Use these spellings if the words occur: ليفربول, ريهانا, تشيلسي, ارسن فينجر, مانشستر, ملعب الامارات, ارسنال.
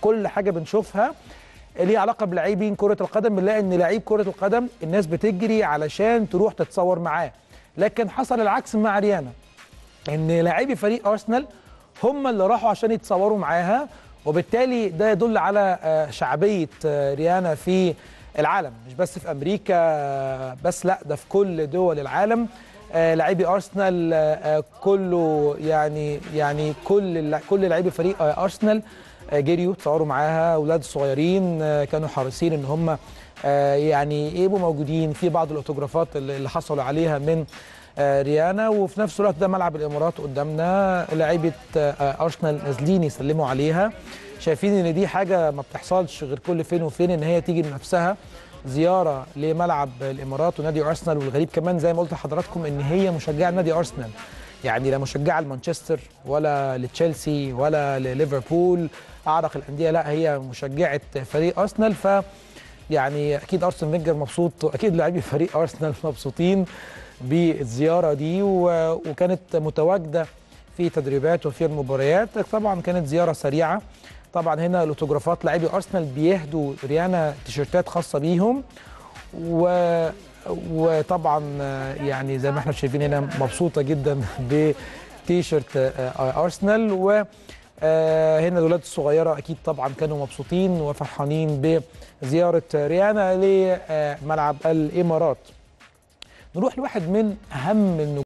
كل حاجه بنشوفها ليها علاقه بلاعبين كره القدم، بنلاقي ان لعيب كره القدم الناس بتجري علشان تروح تتصور معاه، لكن حصل العكس مع ريهانا، ان لاعبي فريق ارسنال هم اللي راحوا عشان يتصوروا معاها، وبالتالي ده يدل على شعبيه ريهانا في العالم، مش بس في امريكا بس، لا ده في كل دول العالم. لاعبي ارسنال كله يعني كل لاعبي فريق ارسنال جريوا تصوروا معاها، اولاد الصغيرين كانوا حريصين ان هم يعني يبقوا موجودين في بعض الاوتوجرافات اللي حصلوا عليها من ريهانا. وفي نفس الوقت ده ملعب الامارات قدامنا، لاعيبه ارسنال نازلين يسلموا عليها، شايفين ان دي حاجه ما بتحصلش غير كل فين وفين، ان هي تيجي بنفسها زياره لملعب الامارات ونادي ارسنال. والغريب كمان زي ما قلت لحضراتكم ان هي مشجعه نادي ارسنال، يعني لا مشجعه لمانشستر ولا لتشيلسي ولا لليفربول اعرق الانديه، لا هي مشجعه فريق ارسنال. ف يعني اكيد ارسن فينجر مبسوط، واكيد لاعبي فريق ارسنال مبسوطين بالزياره دي، وكانت متواجده في تدريبات وفي المباريات. طبعا كانت زياره سريعه، طبعا هنا الاوتوجرافات لاعبي ارسنال بيهدوا ريهانا تيشيرتات خاصه بيهم، وطبعا يعني زي ما احنا شايفين هنا مبسوطه جدا بتيشيرت ارسنال. وهنا الولاد الصغيره اكيد طبعا كانوا مبسوطين وفرحانين بزياره ريهانا لملعب الامارات. نروح لواحد من اهم النجوم